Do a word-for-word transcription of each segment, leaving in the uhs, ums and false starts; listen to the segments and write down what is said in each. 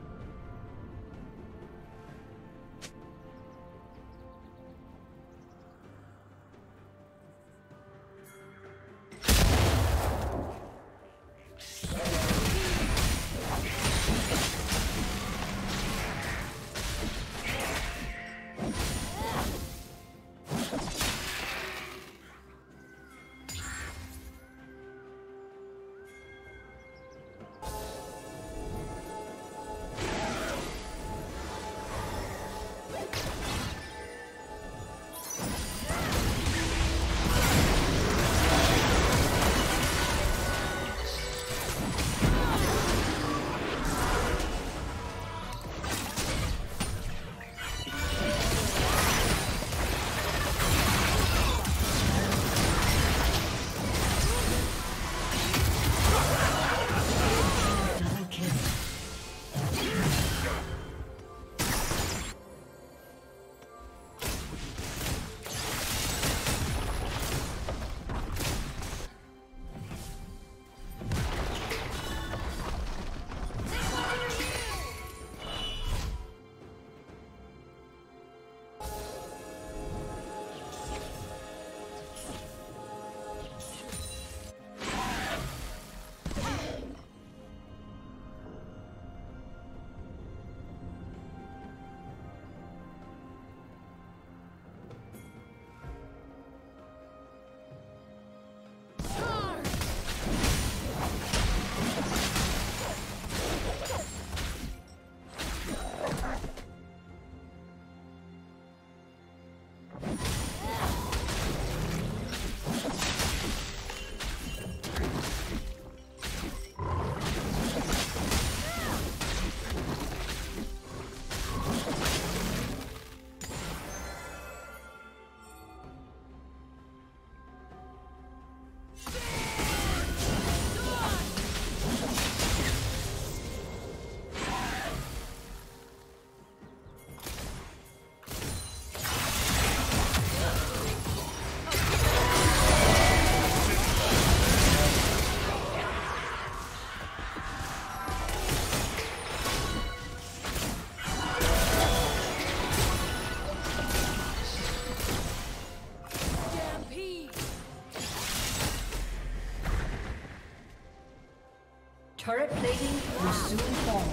Turret plating will soon fall.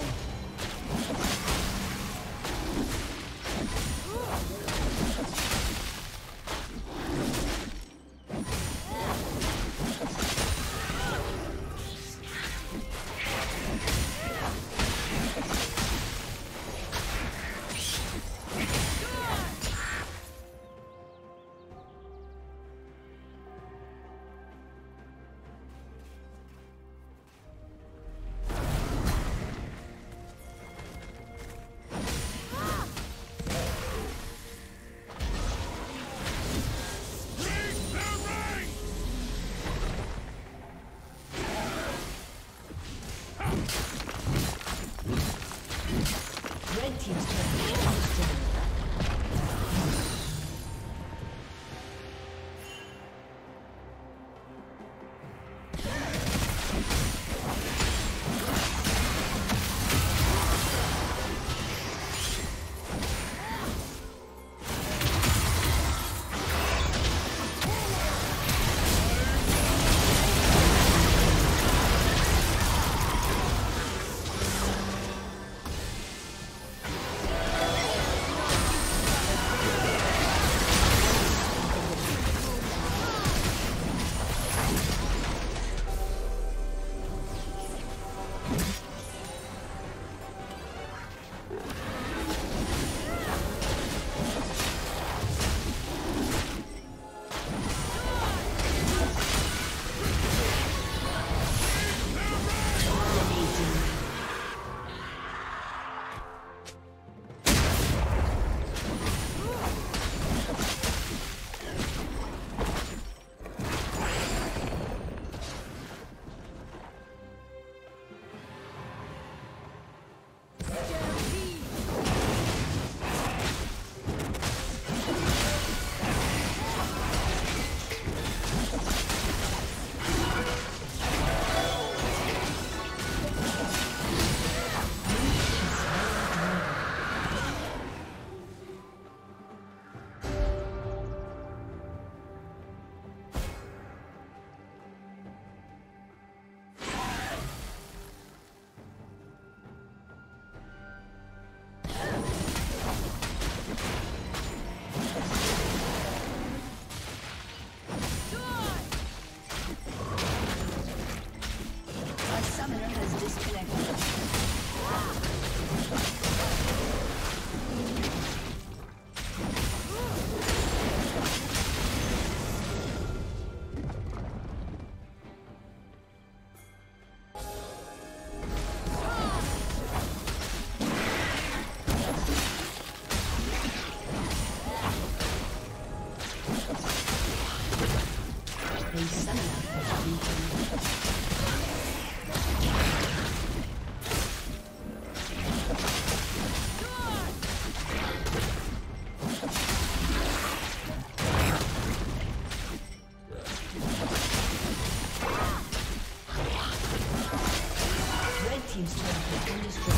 team's turret has been destroyed.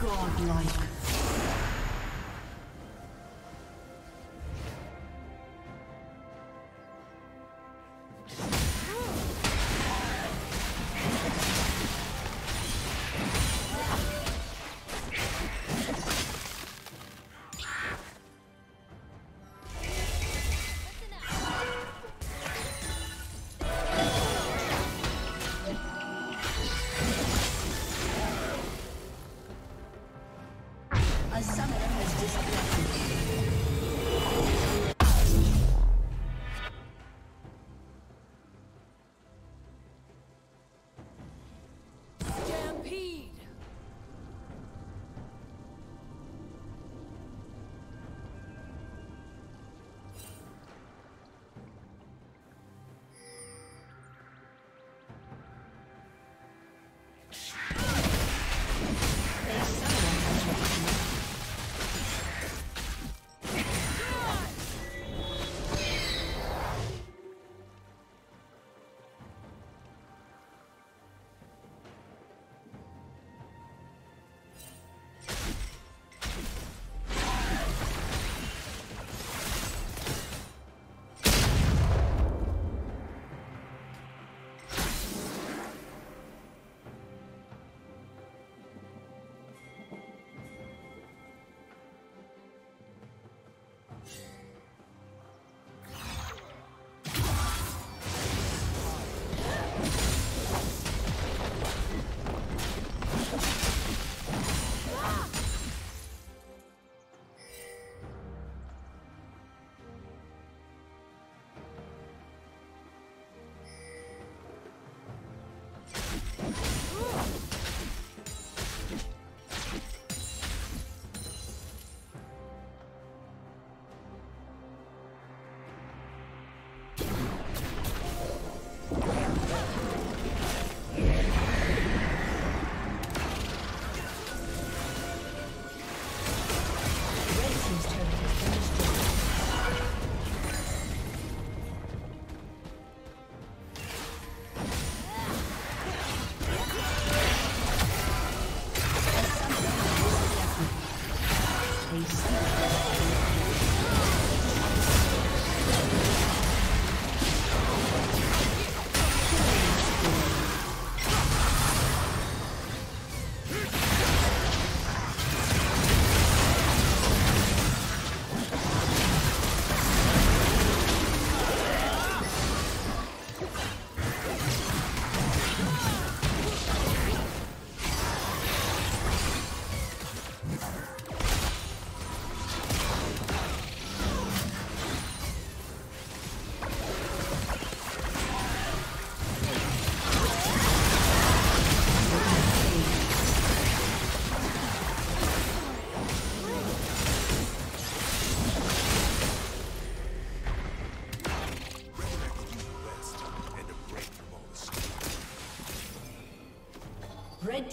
Godlike. Red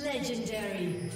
Legendary.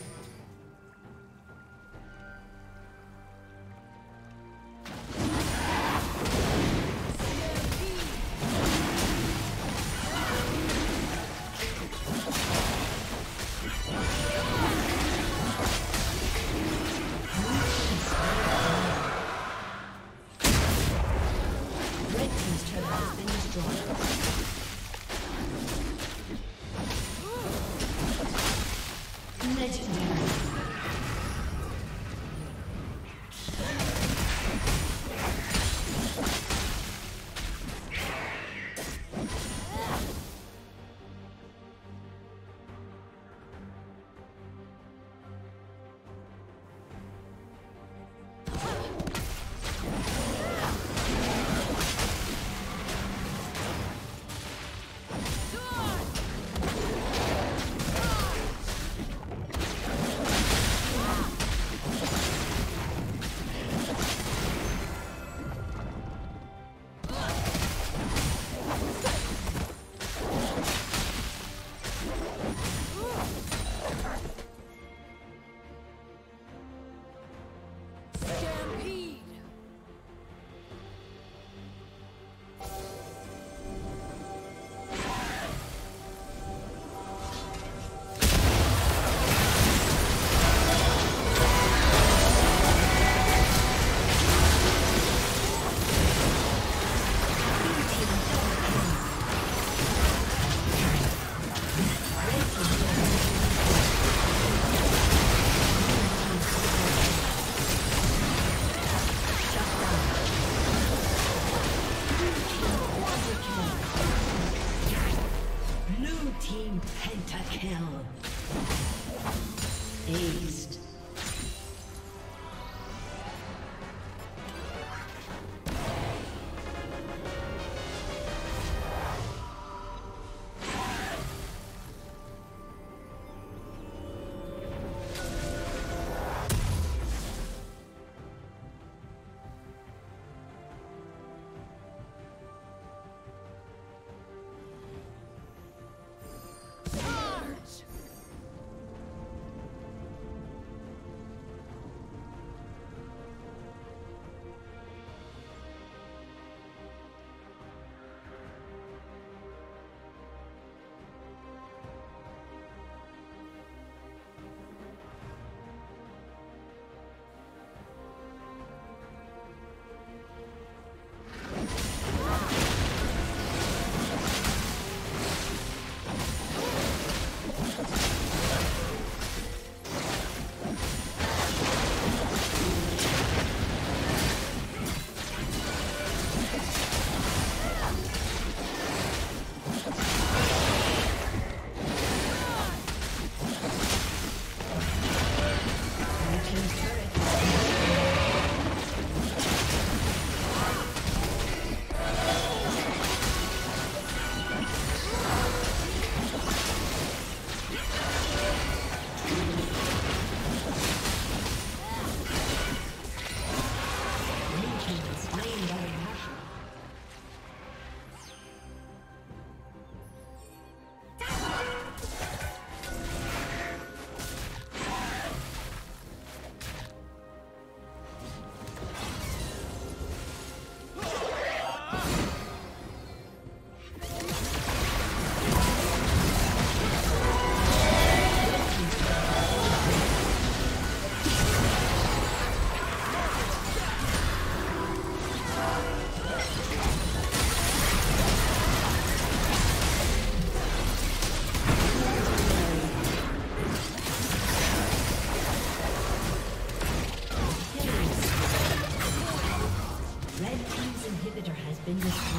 in this